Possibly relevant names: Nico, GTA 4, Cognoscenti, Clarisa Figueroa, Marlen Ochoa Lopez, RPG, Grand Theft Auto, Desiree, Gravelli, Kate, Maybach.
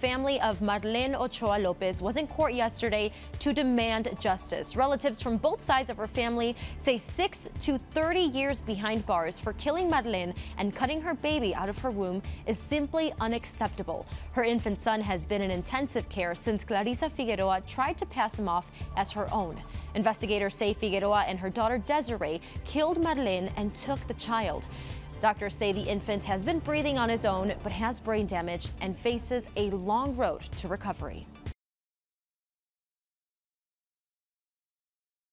family of Marlen Ochoa Lopez was in court yesterday to demand justice. Relatives from both sides of her family say 6 to 30 years behind bars for killing Marlen and cutting her baby out of her womb is simply unacceptable. Her infant son has been in intensive care since Clarisa Figueroa tried to pass him off as her own. Investigators say Figueroa and her daughter Desiree killed Marlen and took the child. Doctors say the infant has been breathing on his own, but has brain damage and faces a long road to recovery.